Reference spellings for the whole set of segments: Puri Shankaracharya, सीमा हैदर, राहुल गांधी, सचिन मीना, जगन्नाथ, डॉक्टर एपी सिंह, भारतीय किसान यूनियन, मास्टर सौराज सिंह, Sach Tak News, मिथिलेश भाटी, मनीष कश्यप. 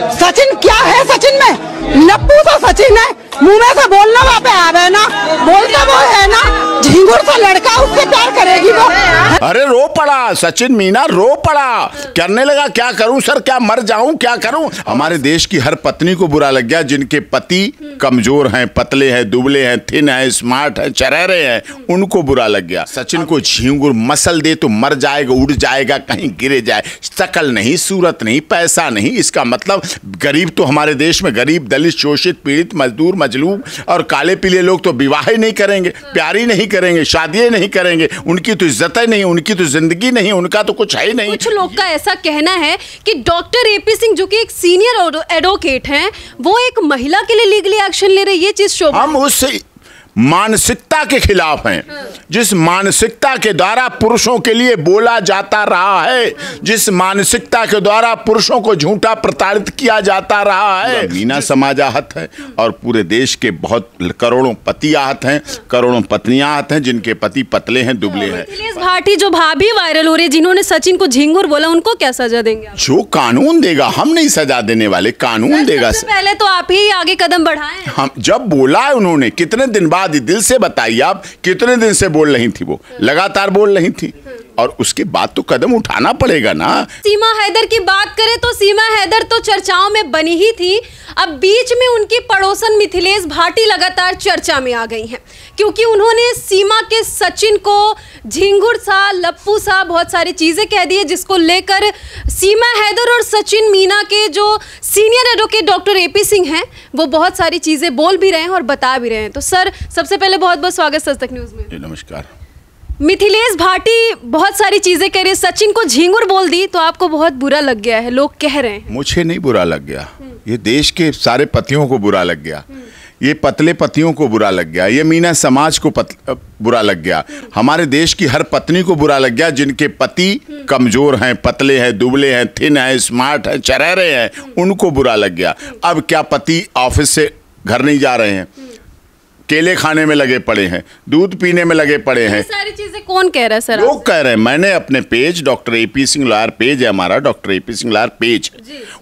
सचिन क्या है, सचिन में नप्पू सा सचिन है, मुंह में से बोलना वहाँ पे आ रहा है ना, बोलता वो है ना, झिंगुर सा लड़का, उससे प्यार करेगी वो। अरे रो पड़ा सचिन मीना, रो पड़ा, करने लगा क्या करूं सर, क्या मर जाऊं, क्या करूं। हमारे देश की हर पत्नी को बुरा लग गया जिनके पति कमजोर हैं, पतले हैं, दुबले हैं, थिन हैं, स्मार्ट हैं, चरहरे हैं, उनको बुरा लग गया। सचिन को झिंगुर मसल दे तो मर जाएगा, उड़ जाएगा, कहीं गिरे जाए। शक्ल नहीं, सूरत नहीं, पैसा नहीं, इसका मतलब गरीब तो हमारे देश में गरीब, दलित, शोषित, पीड़ित, मजदूर, मजलूब और काले पीले लोग तो विवाह ही नहीं करेंगे, प्यारी नहीं करेंगे, शादियां नहीं करेंगे, उनकी तो इज्जत ही नहीं, उनकी तो जिंदगी नहीं, उनका तो कुछ है ही नहीं। कुछ लोग का ऐसा कहना है कि डॉक्टर एपी सिंह जो कि एक सीनियर एडवोकेट हैं, वो एक महिला के लिए लीगली एक्शन ले रही है, ये चीज शोभा। हम उस मानसिकता के खिलाफ हैं जिस मानसिकता के द्वारा पुरुषों के लिए बोला जाता रहा है, जिस मानसिकता के द्वारा पुरुषों को झूठा प्रताड़ित किया जाता रहा है। मीना समाज आहत है और पूरे देश के बहुत करोड़ों पति आहत हैं, करोड़ों पत्नियां आहत हैं जिनके पति पतले हैं, दुबले हैं। अखिलेश भाटी जो भाभी वायरल हो रही, जिन्होंने सचिन को झिंगुर बोला, उनको क्या सजा देंगे? जो कानून देगा, हम नहीं सजा देने वाले, कानून देगा। पहले तो आप ही आगे कदम बढ़ाएं। हम जब बोला है उन्होंने, कितने दिन बाद, दिल से बताइए आप, कितने दिन से बोल रही थी, वो लगातार बोल रही थी और उसके बाद तो कदम उठाना पड़ेगा ना। सीमा हैदर की बात करें तो सीमा हैदर तो चर्चाओं में बनी ही थी, अब बीच में उनकी पड़ोसन मिथिलेश भाटी लगातार चर्चा में आ गई हैं क्योंकि उन्होंने सीमा के सचिन को झिंगुर सा, लप्पू सा, बहुत सारी चीजें कह दी है, जिसको लेकर सीमा हैदर और सचिन मीना के जो सीनियर एडवोकेट डॉक्टर एपी सिंह हैं वो बहुत सारी चीजें बोल भी रहे हैं और बता भी रहे हैं। तो सर सबसे पहले बहुत बहुत स्वागत सच तक न्यूज में। नमस्कार। मिथिलेश भाटी बहुत सारी चीजें कह रही है, सचिन को झिंगुर बोल दी तो आपको बहुत बुरा लग गया है, लोग कह रहे हैं। मुझे नहीं बुरा लग गया, ये देश के सारे पतियों को बुरा लग गया, ये पतले पतियों को बुरा लग गया, ये मीना समाज को बुरा लग गया, हमारे देश की हर पत्नी को बुरा लग गया जिनके पति कमजोर हैं, पतले हैं, दुबले हैं, थिन हैं, स्मार्ट हैं, चरहरे हैं, उनको बुरा लग गया। अब क्या पति ऑफिस से घर नहीं जा रहे हैं, केले खाने में लगे पड़े हैं, दूध पीने में लगे पड़े हैं। सारी चीजें कौन कह रहा है सर? लोग कह रहे हैं। मैंने अपने page, डॉक्टर एपी सिंह lawyer page है हमारा, डॉक्टर एपी सिंह lawyer page,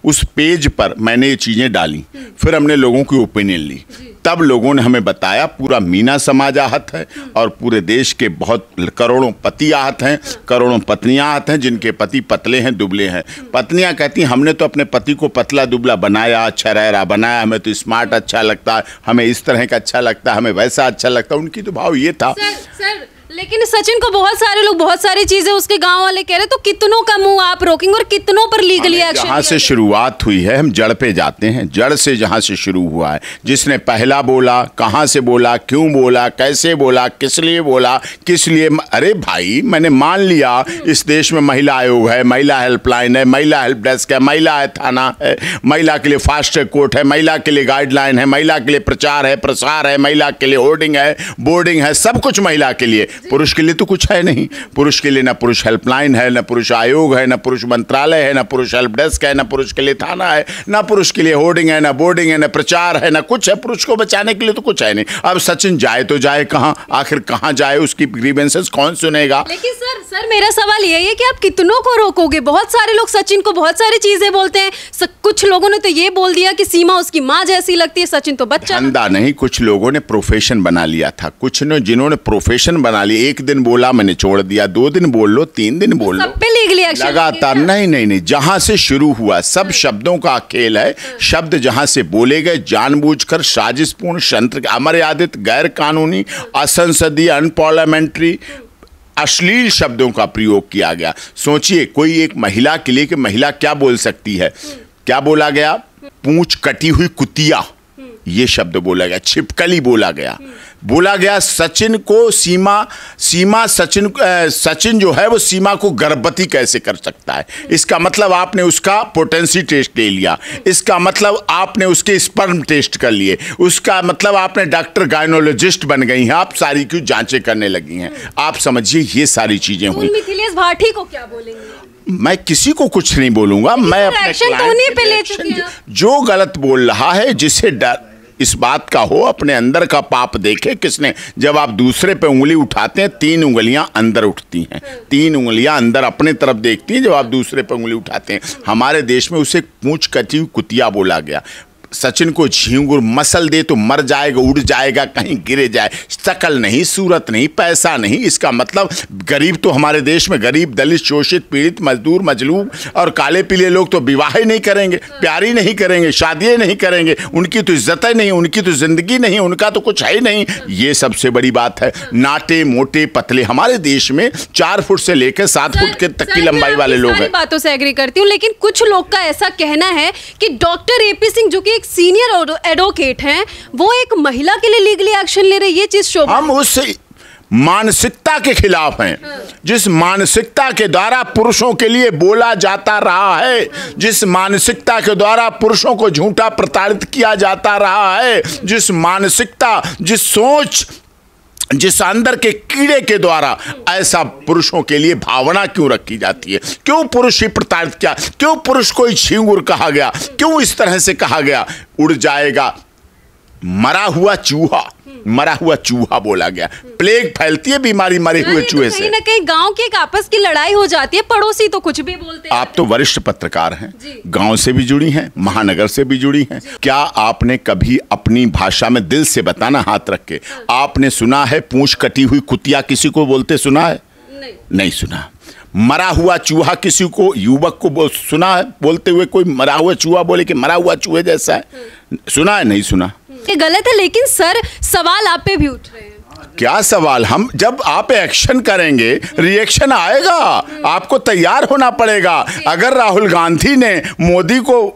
उस पेज पर मैंने ये चीजें डाली, फिर हमने लोगों की ओपिनियन ली, तब लोगों ने हमें बताया पूरा मीना समाज आहत है और पूरे देश के बहुत करोड़ों पति आहत हैं, करोड़ों पत्नियां आहत हैं जिनके पति पतले हैं, दुबले हैं। पत्नियां कहती हैं हमने तो अपने पति को पतला दुबला बनाया, चरहरा बनाया, हमें तो स्मार्ट अच्छा लगता है, हमें इस तरह का अच्छा लगता है, हमें वैसा अच्छा लगता है, उनकी तो भाव ये था। सर, लेकिन सचिन को बहुत सारे लोग, बहुत सारी चीजें उसके गांव वाले कह रहे, तो कितनों का मुंह आप रोकेंगे और कितनों पर लीगली एक्शन? जहाँ से शुरुआत हुई है, हम जड़ पे जाते हैं, जड़ से जहाँ से शुरू हुआ है, जिसने पहला बोला, कहाँ से बोला, क्यों बोला, कैसे बोला, किस लिए बोला, किस लिए। अरे भाई मैंने मान लिया इस देश में महिला आयोग है, महिला हेल्पलाइन है, महिला हेल्प डेस्क है, महिला है थाना है, महिला के लिए फास्ट ट्रैक कोर्ट है, महिला के लिए गाइडलाइन है, महिला के लिए प्रचार है, प्रसार है, महिला के लिए होर्डिंग है, बोर्डिंग है, सब कुछ महिला के लिए। पुरुष के लिए तो कुछ है नहीं, पुरुष के लिए ना पुरुष हेल्पलाइन है, ना पुरुष आयोग है, ना पुरुष मंत्रालय है, ना पुरुष हेल्प डेस्क है, ना पुरुष के लिए थाना है, ना पुरुष के लिए होर्डिंग है, ना बोर्डिंग है, ना प्रचार है, ना कुछ है। पुरुष को बचाने के लिए तो कुछ है नहीं। अब सचिन जाए तो जाए कहाँ, आखिर कहाँ जाए, उसकी ग्रीवेंसेस कौन सुनेगा? लेकिन सर मेरा सवाल यही है कि आप कितनों को रोकोगे? बहुत सारे लोग सचिन को बहुत सारी चीजें बोलते हैं, कुछ लोगों ने तो ये बोल दिया कि सीमा उसकी माँ जैसी लगती है, सचिन तो बच्चा अंधा नहीं। कुछ लोगों ने प्रोफेशन बना लिया था, कुछ ने जिन्होंने प्रोफेशन बना लिया, एक दिन बोला मैंने छोड़ दिया, 2 दिन बोल लो, 3 दिन बोल लो, लगातार नहीं। जहाँ से शुरू हुआ सब शब्दों का खेल है, शब्द जहाँ से बोले गए जानबूझकर साजिशपूर्ण षड्यंत्र, अमर्यादित, गैर कानूनी, असंसदीय, अनपार्लियामेंट्री, अश्लील शब्दों का प्रयोग किया गया। सोचिए कोई एक महिला के लिए कि महिला क्या बोल सकती है, क्या बोला गया? पूंछ कटी हुई कुतिया, ये शब्द बोला गया, छिपकली बोला गया, बोला गया सचिन को, सीमा सचिन जो है वो सीमा को गर्भवती कैसे कर सकता है। इसका मतलब आपने उसका पोटेंसी टेस्ट ले लिया, इसका मतलब आपने उसके स्पर्म टेस्ट कर लिए, उसका मतलब आपने डॉक्टर गायनोलॉजिस्ट बन गई हैं, आप सारी क्यों जांचें करने लगी हैं। आप समझिए ये सारी चीजें हुई। मिथिलेश भाटी को क्या बोलेंगे? मैं किसी को कुछ नहीं बोलूंगा, मैं अपने क्लाइंट पे जो गलत बोल रहा है, जिसे इस बात का हो, अपने अंदर का पाप देखे किसने। जब आप दूसरे पे उंगली उठाते हैं, तीन उंगलियां अंदर उठती हैं, तीन उंगलियां अंदर अपने तरफ देखती हैं जब आप दूसरे पे उंगली उठाते हैं। हमारे देश में उसे पूंछ कटी कुतिया बोला गया। सचिन को झींगुर मसल दे तो मर जाएगा, उड़ जाएगा, कहीं गिरे जाए। शकल नहीं, सूरत नहीं, पैसा नहीं। इसका मतलब गरीब तो हमारे देश में गरीब, दलित, शोषित, पीड़ित, मजदूर, मजलूब और काले पीले लोग तो विवाह ही नहीं करेंगे, प्यारी नहीं करेंगे, शादियाँ नहीं करेंगे। उनकी तो इज्जत नहीं, उनकी तो ज़िंदगी नहीं, उनका तो कुछ है ही नहीं। ये सबसे बड़ी बात है। नाटे मोटे पतले हमारे देश में 4 फुट से लेकर 7 फुट के तक की लंबाई वाले लोग हैं। बातों से एग्री करती हूँ, लेकिन कुछ लोग का ऐसा कहना है कि डॉक्टर एपी सिंह जो कि एक सीनियर एडवोकेट हैं, वो एक महिला के लिए लीगली एक्शन ले रही है। ये चीज शोभा, हम उस मानसिकता के खिलाफ हैं जिस मानसिकता के द्वारा पुरुषों के लिए बोला जाता रहा है, जिस मानसिकता के द्वारा पुरुषों को झूठा प्रताड़ित किया जाता रहा है, जिस मानसिकता, जिस सोच, जिस अंदर के कीड़े के द्वारा ऐसा पुरुषों के लिए भावना क्यों रखी जाती है। क्यों पुरुष ही प्रताड़ित किया, क्यों पुरुष को झींगुर कहा गया, क्यों इस तरह से कहा गया। उड़ जाएगा, मरा हुआ चूहा, मरा हुआ चूहा बोला गया। प्लेग फैलती है बीमारी मरे हुए चूहे से। कहीं ना कहीं गांव की एक आपस की लड़ाई हो जाती है, पड़ोसी तो कुछ भी बोलते हैं। आप तो वरिष्ठ पत्रकार हैं, गांव से भी जुड़ी हैं, महानगर से भी जुड़ी हैं। क्या आपने कभी अपनी भाषा में, दिल से बताना, हाथ रख के, आपने सुना है पूंछ कटी हुई कुतिया किसी को बोलते सुना है? नहीं सुना। मरा हुआ चूहा किसी को, युवक को सुना है बोलते हुए? कोई मरा हुआ चूहा बोले कि मरा हुआ चूहे जैसा है, सुना है? नहीं सुना। ये गलत है, लेकिन सर सवाल आप पे भी उठ रहे हैं। क्या सवाल? हम जब आप एक्शन करेंगे रिएक्शन आएगा, आपको तैयार होना पड़ेगा। अगर राहुल गांधी ने मोदी को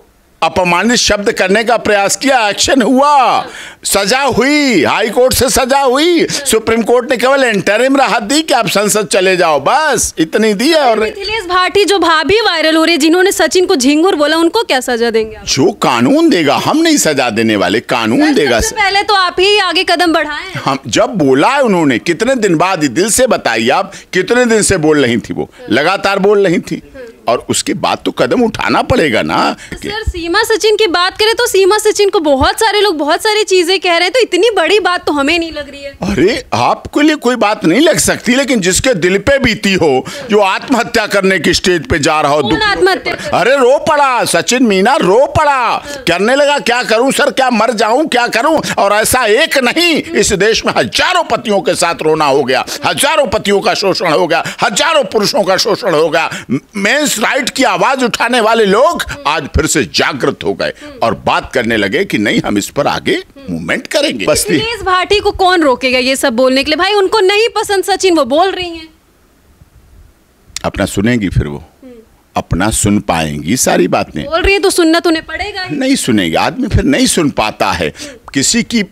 अपमानित शब्द करने का प्रयास किया, एक्शन हुआ, सजा हुई, हाई कोर्ट से सजा हुई। सुप्रीम कोर्ट ने केवल इंटरिम राहत दी कि आप संसद चले जाओ, बस इतनी दी है। और मिथिलेश भाटी जो भाभी वायरल हो रही है, जिन्होंने सचिन को झिंगुर बोला, उनको क्या सजा देंगे आप? जो कानून देगा, हम नहीं सजा देने वाले, कानून देगा। पहले तो आप ही आगे कदम बढ़ाए। हम जब बोला है उन्होंने, कितने दिन बाद, दिल से बताइए आप, कितने दिन से बोल रही थी, वो लगातार बोल रही थी, और उसके बाद तो कदम उठाना पड़ेगा ना। सर सीमा सचिन की बात करें तो सीमा सचिन को बहुत सारे लोग बहुत सारी चीजें कह रहे हैं, तो इतनी बड़ी बात तो हमें नहीं लग रही है। अरे आपके लिए कोई बात नहीं लग सकती, लेकिन जिसके दिल पे बीती हो, जो आत्महत्या करने की स्टेज पे जा रहा हो, दुख, आत्महत्या, अरे रो पड़ा सचिन मीना, रो पड़ा, करने लगा क्या करूं सर, क्या मर जाऊं, क्या करूं। और ऐसा एक नहीं, इस देश में हजारों पतियों के साथ रोना हो गया, हजारों पतियों का शोषण हो गया, हजारों पुरुषों का शोषण हो गया। मेंस राइट की आवाज उठाने वाले लोग आज फिर से जागृत हो गए और बात करने लगे कि नहीं, हम इस पर आगे मूवमेंट करेंगे। मिथिलेश भाटी को कौन रोकेगा ये सब बोलने के लिए? भाई उनको नहीं पसंद सचिन, वो बोल रही हैं, अपना सुनेंगी, फिर वो अपना सुन पाएंगी। सारी बातें बोल रही है तो सुनना तो उन्हें पड़ेगा। नहीं सुनेगी आदमी, फिर नहीं सुन पाता है। किसी की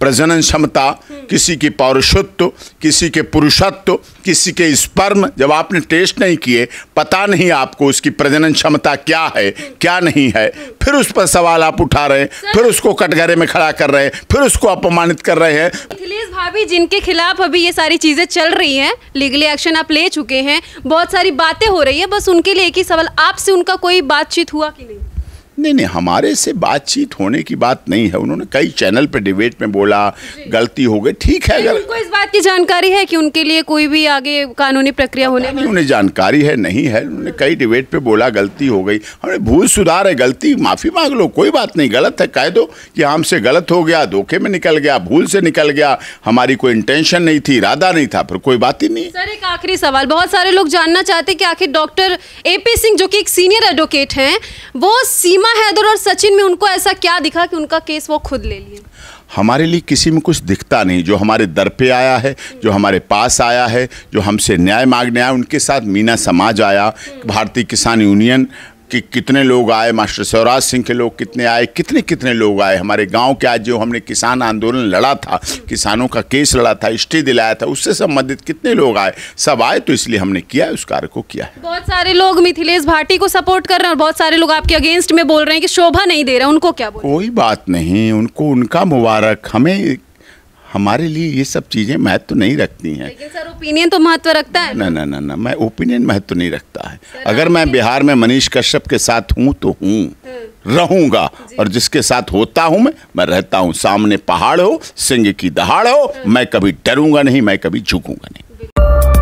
प्रजनन क्षमता, किसी की पौरुषत्व, किसी के पुरुषत्व, किसी के स्पर्म, जब आपने टेस्ट नहीं किए, पता नहीं आपको उसकी प्रजनन क्षमता क्या है क्या नहीं है, फिर उस पर सवाल आप उठा रहे हैं, फिर उसको कटघरे में खड़ा कर रहे हैं, फिर उसको अपमानित कर रहे हैं। मिथिलेश भाभी जिनके खिलाफ अभी ये सारी चीजें चल रही हैं, लीगली एक्शन आप ले चुके हैं, बहुत सारी बातें हो रही है, बस उनके लिए एक ही सवाल, आपसे उनका कोई बातचीत हुआ कि नहीं? नहीं नहीं, हमारे से बातचीत होने की बात नहीं है। उन्होंने कई चैनल पे डिबेट में बोला, गलती हो गई, ठीक है। अगर उनको इस बात की जानकारी है कि उनके लिए कोई भी आगे कानूनी प्रक्रिया होने में, उन्हें जानकारी है नहीं है। उन्होंने कई डिबेट पे बोला गलती हो गई, हमने भूल सुधार है, गलती माफ़ी मांग लो, कोई बात नहीं, गलत है कह दो कि हमसे गलत हो गया, धोखे में निकल गया, भूल से निकल गया, हमारी कोई इंटेंशन नहीं थी, इरादा नहीं था, फिर कोई बात ही नहीं। सर एक आखिरी सवाल, बहुत सारे लोग जानना चाहते कि आखिर डॉक्टर एपी सिंह जो कि एक सीनियर एडवोकेट हैं, वो सीमा हैदर और सचिन में उनको ऐसा क्या दिखा कि उनका केस वो खुद ले लिए? हमारे लिए किसी में कुछ दिखता नहीं। जो हमारे दर पे आया है, जो हमारे पास आया है, जो हमसे न्याय मांगने आया, उनके साथ मीना समाज आया, भारतीय किसान यूनियन कि कितने लोग आए, मास्टर सौराज सिंह के लोग कितने आए, कितने कितने लोग आए। हमारे गांव के आज जो हमने किसान आंदोलन लड़ा था, किसानों का केस लड़ा था, स्टे दिलाया था, उससे संबंधित कितने लोग आए, सब आए, तो इसलिए हमने किया, उस कार्य को किया है। बहुत सारे लोग मिथिलेश भाटी को सपोर्ट कर रहे हैं और बहुत सारे लोग आपके अगेंस्ट में बोल रहे हैं कि शोभा नहीं दे रहा, उनको क्या बोलें? कोई बात नहीं, उनको उनका मुबारक, हमें, हमारे लिए ये सब चीज़ें महत्व तो नहीं रखती हैं। लेकिन सर ओपिनियन तो महत्व रखता है। ना ना ना ना, मैं ओपिनियन महत्व तो नहीं रखता है। अगर मैं बिहार में मनीष कश्यप के साथ हूँ तो हूँ, रहूंगा और जिसके साथ होता हूं मैं रहता हूं। सामने पहाड़ हो, सिंह की दहाड़ हो, मैं कभी डरूंगा नहीं, मैं कभी झुकूंगा नहीं।